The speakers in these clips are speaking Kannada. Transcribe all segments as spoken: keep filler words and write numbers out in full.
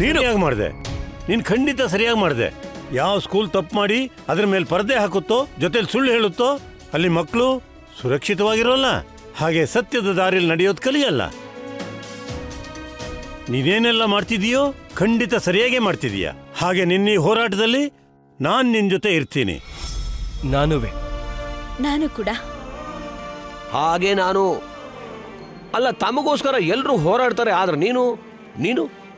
ನೀನು ಹೇಗೆ ಮಾಡಿದೆ? ನೀನು ಖಂಡಿತ ಸರಿಯಾಗಿ ಮಾಡಿದೆ. ಯಾವ ಸ್ಕೂಲ್ ತಪ್ಪು ಮಾಡಿ ಅದರ ಮೇಲೆ ಪರದೆ ಹಾಕುತ್ತೋ, ಜೊತೆಲಿ ಸುಳ್ಳು ಹೇಳುತ್ತೋ ಅಲ್ಲಿ ಮಕ್ಕಳು ಸುರಕ್ಷಿತವಾಗಿರೋಲ್ಲ, ಹಾಗೆ ಸತ್ಯದ ದಾರಿಯಲ್ಲಿ ನಡೆಯೋದು ಕಲಿಯಲ್ಲ. ನೀನೇನೆಲ್ಲ ಮಾಡ್ತಿದೀಯೋ ಖಂಡಿತ ಸರಿಯಾಗೇ ಮಾಡ್ತಿದೀಯಾ. ಹಾಗೆ ನಿನ್ನ ಹೋರಾಟದಲ್ಲಿ ನಾನು ನಿನ್ನ ಜೊತೆ ಇರ್ತೀನಿ. ನಾನುವೆ ನಾನು ಕೂಡ ಹಾಗೆ ನಾನು ಅಲ್ಲ, ತಮಗೋಸ್ಕರ ಎಲ್ಲರೂ ಹೋರಾಡ್ತಾರೆ, ಆದ್ರೆ ನೀನು ನೀನು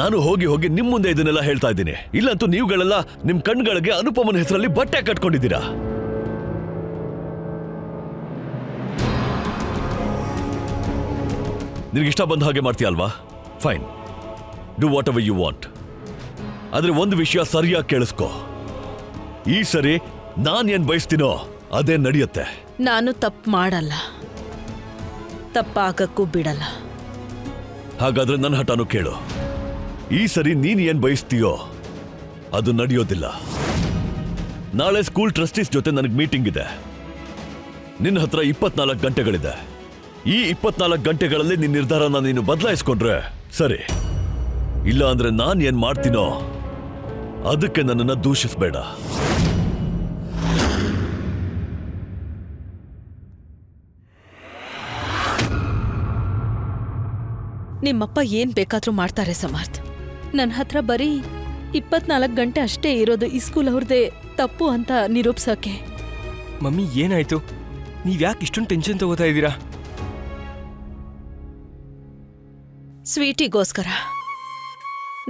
ನಾನು ಹೋಗಿ ಹೋಗಿ ನಿಮ್ಮ ಮುಂದೆ ಇದನ್ನೆಲ್ಲ ಹೇಳ್ತಾ ಇದ್ದೀನಿ. ಇಲ್ಲಂತೂ ನೀವುಗಳೆಲ್ಲ ನಿಮ್ಮ ಕಣ್ಗಳಿಗೆ ಅನುಪಮನ ಹೆಸರಲ್ಲಿ ಬಟ್ಟೆ ಕಟ್ಕೊಂಡಿದ್ದೀರಾ. ನಿನಗಿಷ್ಟ ಬಂದ ಹಾಗೆ ಮಾಡ್ತೀಯ ಅಲ್ವಾ? Fine, do whatever you want. ಆದರೆ ಒಂದು ವಿಷಯ ಸರಿಯಾಗಿ ಕೇಳಿಸ್ಕೊ, ಈ ಸರಿ ನಾನು ಏನು ಬಯಸ್ತೀನೋ ಅದೇ ನಡೆಯುತ್ತೆ. ನಾನು ತಪ್ಪು ಮಾಡಲ್ಲ, ತಪ್ಪಾಗಕ್ಕೂ ಬಿಡಲ್ಲ. ಹಾಗಾದ್ರೆ ನನ್ನ ಹಠಾನು ಕೇಳು. ಈ ಸರಿ ನೀನು ಏನು ಬಯಸ್ತೀಯೋ ಅದು ನಡೆಯೋದಿಲ್ಲ. ನಾಳೆ ಸ್ಕೂಲ್ ಟ್ರಸ್ಟೀಸ್ ಜೊತೆ ನನಗೆ ಮೀಟಿಂಗ್ ಇದೆ. ನಿನ್ನ ಹತ್ರ ಇಪ್ಪತ್ನಾಲ್ಕು ಗಂಟೆಗಳಿದೆ. ಈ ಇಪ್ಪತ್ನಾಲ್ಕು ಗಂಟೆಗಳಲ್ಲಿ ನಿನ್ನ ನಿರ್ಧಾರನ ನೀನು ಬದಲಾಯಿಸ್ಕೊಂಡ್ರೆ ಸರಿ, ಇಲ್ಲ ಅಂದರೆ ನಾನು ಏನು ಮಾಡ್ತೀನೋ ಅದಕ್ಕೆ ನನ್ನನ್ನು ದೂಷಿಸಬೇಡ. ನಿಮ್ಮಪ್ಪ ಏನು ಬೇಕಾದರೂ ಮಾಡ್ತಾರೆ ಸಮರ್ಥ. ನನ್ನ ಹತ್ರ ಬರೀ ಇಪ್ಪತ್ನಾಲ್ಕು ಗಂಟೆ ಅಷ್ಟೇ ಇರೋದು ಈ ಸ್ಕೂಲ್ ಅವ್ರದೇ ತಪ್ಪು ಅಂತ ನಿರೂಪಿಸೋಕೆ. ಮಮ್ಮಿ, ಏನಾಯ್ತು? ನೀವ್ಯಾಕೆ ಇಷ್ಟೊಂದು ಟೆನ್ಷನ್ ತಗೋತಾ ಇದ್ದೀರಾ? ಸ್ವೀಟಿಗೋಸ್ಕರ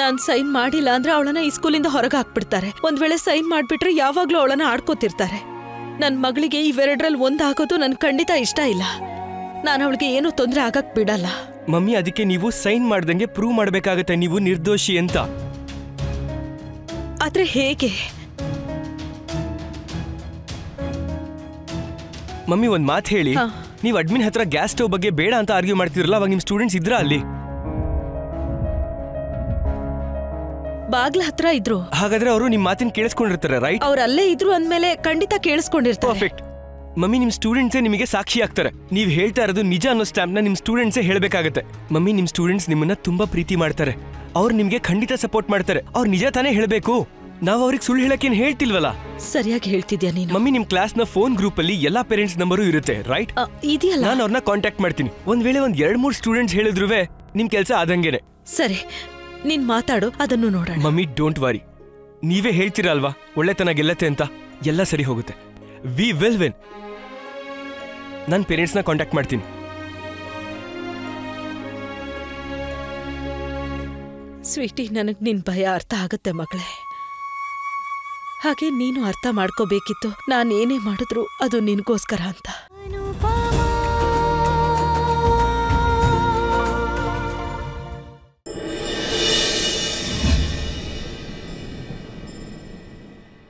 ನಾನು ಸೈನ್ ಮಾಡಿಲ್ಲ ಅಂದ್ರೆ ಅವಳನ್ನ ಈ ಸ್ಕೂಲಿಂದ ಹೊರಗೆ ಹಾಕ್ಬಿಡ್ತಾರೆ. ಒಂದ್ ವೇಳೆ ಸೈನ್ ಮಾಡಿಬಿಟ್ರೆ ಯಾವಾಗಲೂ ಅವಳನ್ನ ಆಡ್ಕೋತಿರ್ತಾರೆ. ನನ್ನ ಮಗಳಿಗೆ ಇವೆರಡರಲ್ಲಿ ಒಂದಾಗೋದು ನನ್ ಖಂಡಿತ ಇಷ್ಟ ಇಲ್ಲ. ನಾನು ಅವಳಿಗೆ ಏನೂ ತೊಂದರೆ ಆಗಕ್ಕೆ ಬಿಡಲ್ಲ. ಮಮ್ಮಿ, ಅದಕ್ಕೆ ನೀವು ಸೈನ್ ಮಾಡ್ದಂಗೆ ಪ್ರೂವ್ ಮಾಡಬೇಕಾಗತ್ತೆ ನೀವು ನಿರ್ದೋಷಿ ಅಂತ. ಆದ್ರೆ ಹೇಗೆ ಮಮ್ಮಿ? ಒಂದು ಮಾತು ಹೇಳಿ, ನೀವು ಅಡ್ಮಿನ್ ಹತ್ರ ಗ್ಯಾಸ್ ಸ್ಟವ್ ಬಗ್ಗೆ ಬೇಡ ಅಂತ ಆರ್ಗ್ಯೂ ಮಾಡ್ತಿರಲ್ಲ, ಅವಾಗ ನಿಮ್ಮ ಸ್ಟೂಡೆಂಟ್ಸ್ ಇದ್ರಾ ಅಲ್ಲಿ? ಬಾಗ್ಲ ಹತ್ರ ಇದ್ರು. ಹಾಗಾದ್ರೆ ಅವರು ನಿಮ್ಮ ಮಾತಿನ ಕೇಳಿಸ್ಕೊಂಡಿರ್ತಾರೆ, ರೈಟ್? ಅವ್ರು ಅಲ್ಲೇ ಇದ್ರು ಅಂದಮೇಲೆ ಖಂಡಿತ ಕೇಳಿಸ್ಕೊಂಡಿರ್ತಾರೆ. ಪರ್ಫೆಕ್ಟ್ ಮಮ್ಮಿ, ನಿಮ್ಮ ಸ್ಟೂಡೆಂಟ್ಸೇ ನಿಮಗೆ ಸಾಕ್ಷಿ ಆಗ್ತಾರೆ. ನೀವು ಹೇಳ್ತಾ ಇರೋದು ನಿಜ ಅನ್ನೋ ಸ್ಟ್ಯಾಂಪ್ನ ನಿಮ್ಮ ಸ್ಟೂಡೆಂಟ್ಸೇ ಹೇಳಬೇಕಾಗತ್ತೆ. ಮಮ್ಮಿ, ನಿಮ್ಮ ಸ್ಟೂಡೆಂಟ್ಸ್ ನಿಮ್ಮನ್ನ ತುಂಬಾ ಪ್ರೀತಿ ಮಾಡ್ತಾರೆ, ಅವ್ರು ನಿಮಗೆ ಖಂಡಿತ ಸಪೋರ್ಟ್ ಮಾಡ್ತಾರೆ. ಅವ್ರು ನಿಜ ತಾನೇ ಹೇಳಬೇಕು, ನಾವು ಅವ್ರಿಗೆ ಸುಳ್ಳು ಹೇಳಕ್ಕೇನು ಹೇಳ್ತಿಲ್ವಲ್ಲ. ಸರಿಯಾಗಿ ಹೇಳ್ತಿದ್ಯಾ ನೀನು. ಮಮ್ಮಿ, ನಿಮ್ಮ ಕ್ಲಾಸ್ನ ಫೋನ್ ಗ್ರೂಪಲ್ಲಿ ಎಲ್ಲ ಪೇರೆಂಟ್ಸ್ ನಂಬರು ಇರುತ್ತೆ, ರೈಟ್? ಇದೆಯಲ್ಲ, ನಾನು ಅವ್ರನ್ನ ಕಾಂಟ್ಯಾಕ್ಟ್ ಮಾಡ್ತೀನಿ. ಒಂದ್ ವೇಳೆ ಒಂದ್ ಎರಡು ಮೂರು ಸ್ಟೂಡೆಂಟ್ಸ್ ಹೇಳಿದ್ರು ನಿಮ್ಮ ಕೆಲಸ ಆದಂಗೆನೆ. ಸರಿ, ನೀನ್ ಮಾತಾಡು, ಅದನ್ನು ನೋಡೋಣ. ಮಮ್ಮಿ, ಡೋಂಟ್ ವರಿ, ನೀವೇ ಹೇಳ್ತೀರಲ್ವಾ ಒಳ್ಳೆತನ ಗೆಲ್ಲತ್ತೆ ಅಂತ, ಎಲ್ಲ ಸರಿ ಹೋಗುತ್ತೆ. We will win. ನಾನು ಪೇರೆಂಟ್ಸ್ನ ಕಾಂಟ್ಯಾಕ್ಟ್ ಮಾಡ್ತೀನಿ. ಸ್ವೀಟಿ, ನನಗೆ ನಿನ್ನ ಭಯ ಅರ್ಥ ಆಗುತ್ತೆ ಮಗಳೇ. ಹಾಗೆ ನೀನು ಅರ್ಥ ಮಾಡ್ಕೋಬೇಕಿತ್ತು, ನಾನೇನೇ ಮಾಡಿದ್ರು ಅದು ನಿನಗೋಸ್ಕರ ಅಂತ.